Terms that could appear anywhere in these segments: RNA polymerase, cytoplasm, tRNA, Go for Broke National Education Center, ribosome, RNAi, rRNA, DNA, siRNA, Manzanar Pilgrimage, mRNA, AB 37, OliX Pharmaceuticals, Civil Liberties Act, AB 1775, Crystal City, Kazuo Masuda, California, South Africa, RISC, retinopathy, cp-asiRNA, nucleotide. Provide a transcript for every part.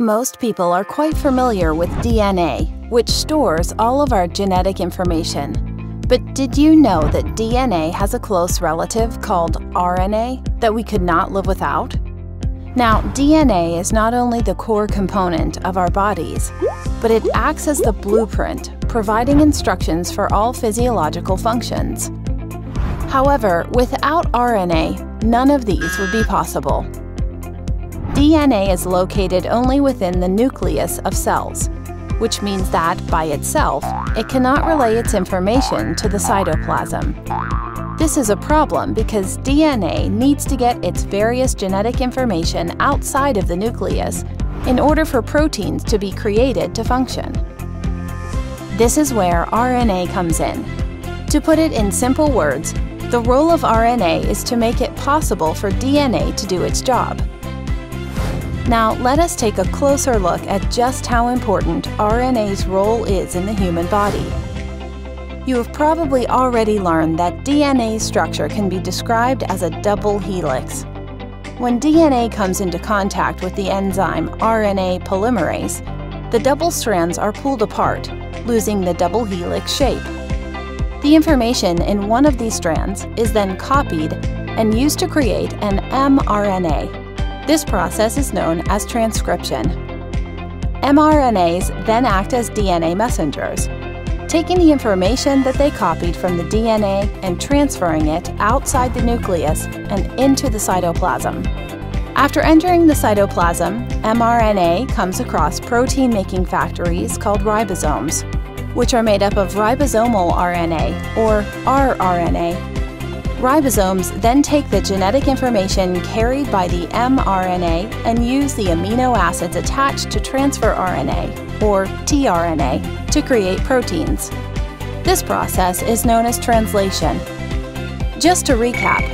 Most people are quite familiar with DNA, which stores all of our genetic information. But did you know that DNA has a close relative called RNA that we could not live without? Now, DNA is not only the core component of our bodies, but it acts as the blueprint, providing instructions for all physiological functions. However, without RNA, none of these would be possible. DNA is located only within the nucleus of cells, which means that, by itself, it cannot relay its information to the cytoplasm. This is a problem because DNA needs to get its various genetic information outside of the nucleus in order for proteins to be created to function. This is where RNA comes in. To put it in simple words, the role of RNA is to make it possible for DNA to do its job. Now, let us take a closer look at just how important RNA's role is in the human body. You have probably already learned that DNA's structure can be described as a double helix. When DNA comes into contact with the enzyme RNA polymerase, the double strands are pulled apart, losing the double helix shape. The information in one of these strands is then copied and used to create an mRNA. This process is known as transcription. mRNAs then act as DNA messengers, taking the information that they copied from the DNA and transferring it outside the nucleus and into the cytoplasm. After entering the cytoplasm, mRNA comes across protein-making factories called ribosomes, which are made up of ribosomal RNA, or rRNA. Ribosomes then take the genetic information carried by the mRNA and use the amino acids attached to transfer RNA, or tRNA, to create proteins. This process is known as translation. Just to recap,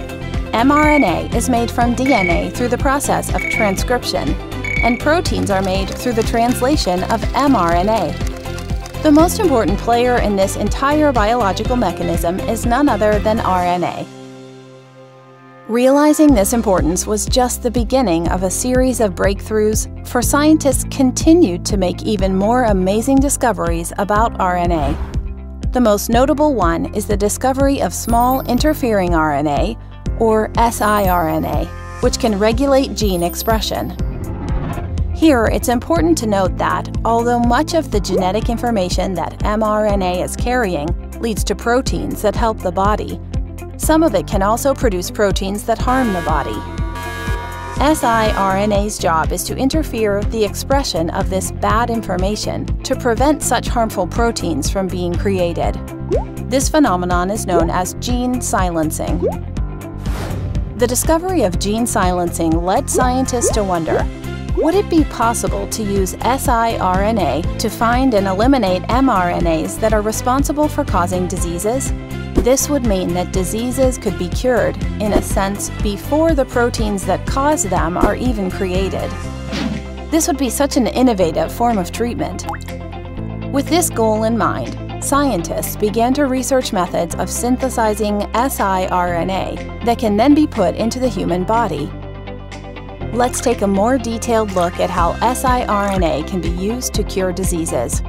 mRNA is made from DNA through the process of transcription, and proteins are made through the translation of mRNA. The most important player in this entire biological mechanism is none other than RNA. Realizing this importance was just the beginning of a series of breakthroughs, for scientists continued to make even more amazing discoveries about RNA. The most notable one is the discovery of small interfering RNA, or siRNA, which can regulate gene expression. Here, it's important to note that, although much of the genetic information that mRNA is carrying leads to proteins that help the body, some of it can also produce proteins that harm the body. siRNA's job is to interfere with the expression of this bad information to prevent such harmful proteins from being created. This phenomenon is known as gene silencing. The discovery of gene silencing led scientists to wonder, would it be possible to use siRNA to find and eliminate mRNAs that are responsible for causing diseases? This would mean that diseases could be cured, in a sense, before the proteins that cause them are even created. This would be such an innovative form of treatment. With this goal in mind, scientists began to research methods of synthesizing siRNA that can then be put into the human body. Let's take a more detailed look at how siRNA can be used to cure diseases.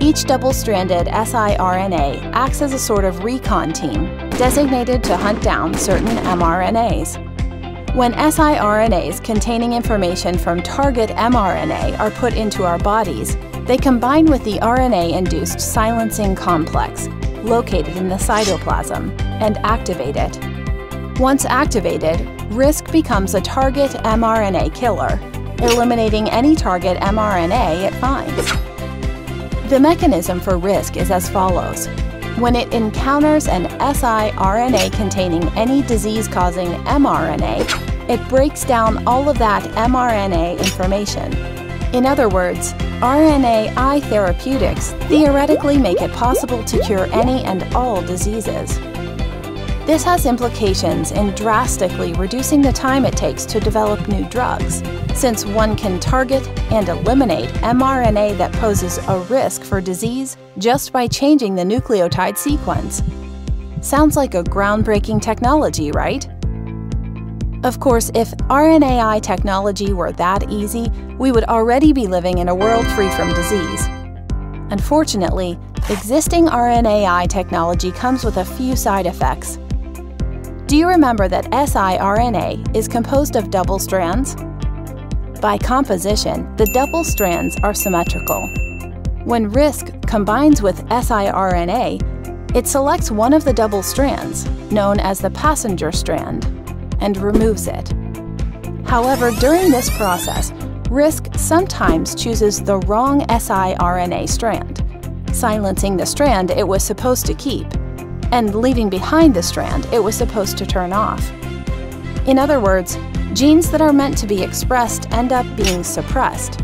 Each double-stranded siRNA acts as a sort of recon team designated to hunt down certain mRNAs. When siRNAs containing information from target mRNA are put into our bodies, they combine with the RNA-induced silencing complex located in the cytoplasm and activate it. Once activated, RISC becomes a target mRNA killer, eliminating any target mRNA it finds. The mechanism for RISC is as follows. When it encounters an siRNA containing any disease-causing mRNA, it breaks down all of that mRNA information. In other words, RNAi therapeutics theoretically make it possible to cure any and all diseases. This has implications in drastically reducing the time it takes to develop new drugs, since one can target and eliminate mRNA that poses a risk for disease just by changing the nucleotide sequence. Sounds like a groundbreaking technology, right? Of course, if RNAi technology were that easy, we would already be living in a world free from disease. Unfortunately, existing RNAi technology comes with a few side effects. Do you remember that siRNA is composed of double strands? By composition, the double strands are symmetrical. When RISC combines with siRNA, it selects one of the double strands, known as the passenger strand, and removes it. However, during this process, RISC sometimes chooses the wrong siRNA strand, silencing the strand it was supposed to keep, and leaving behind the strand it was supposed to turn off. In other words, genes that are meant to be expressed end up being suppressed.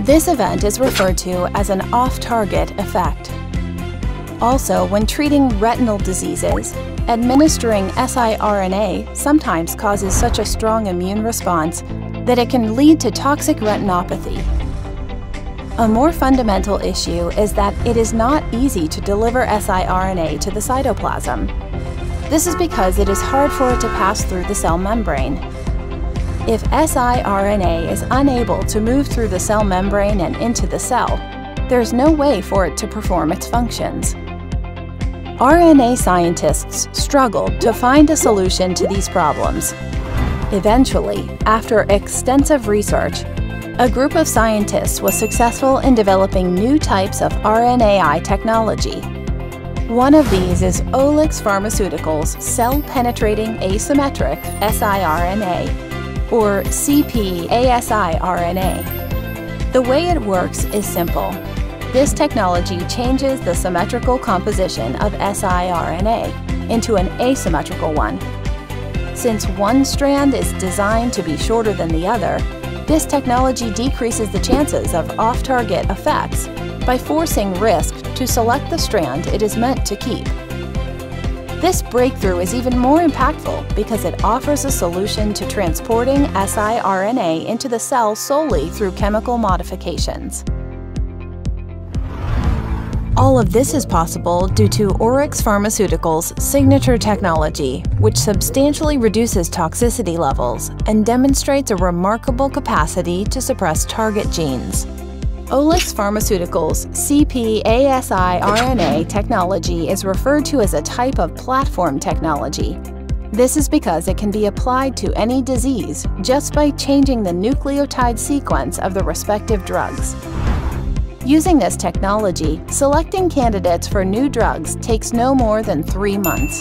This event is referred to as an off-target effect. Also, when treating retinal diseases, administering siRNA sometimes causes such a strong immune response that it can lead to toxic retinopathy. A more fundamental issue is that it is not easy to deliver siRNA to the cytoplasm. This is because it is hard for it to pass through the cell membrane. If siRNA is unable to move through the cell membrane and into the cell, there's no way for it to perform its functions. RNA scientists struggled to find a solution to these problems. Eventually, after extensive research, a group of scientists was successful in developing new types of RNAi technology. One of these is OliX Pharmaceuticals' cell-penetrating asymmetric siRNA, or cp-asiRNA. The way it works is simple. This technology changes the symmetrical composition of siRNA into an asymmetrical one. Since one strand is designed to be shorter than the other, this technology decreases the chances of off-target effects by forcing RISC to select the strand it is meant to keep. This breakthrough is even more impactful because it offers a solution to transporting siRNA into the cell solely through chemical modifications. All of this is possible due to OliX Pharmaceuticals' signature technology, which substantially reduces toxicity levels and demonstrates a remarkable capacity to suppress target genes. OliX Pharmaceuticals' cp-asiRNA technology is referred to as a type of platform technology. This is because it can be applied to any disease just by changing the nucleotide sequence of the respective drugs. Using this technology, selecting candidates for new drugs takes no more than 3 months.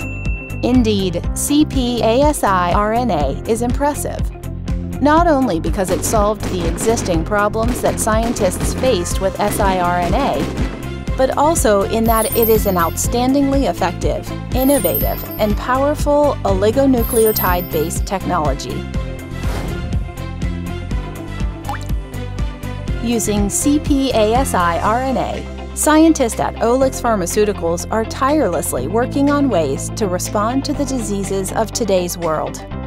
Indeed, cp-asiRNA is impressive, not only because it solved the existing problems that scientists faced with siRNA, but also in that it is an outstandingly effective, innovative, and powerful oligonucleotide-based technology. Using cp-asiRNA, scientists at OliX Pharmaceuticals are tirelessly working on ways to respond to the diseases of today's world.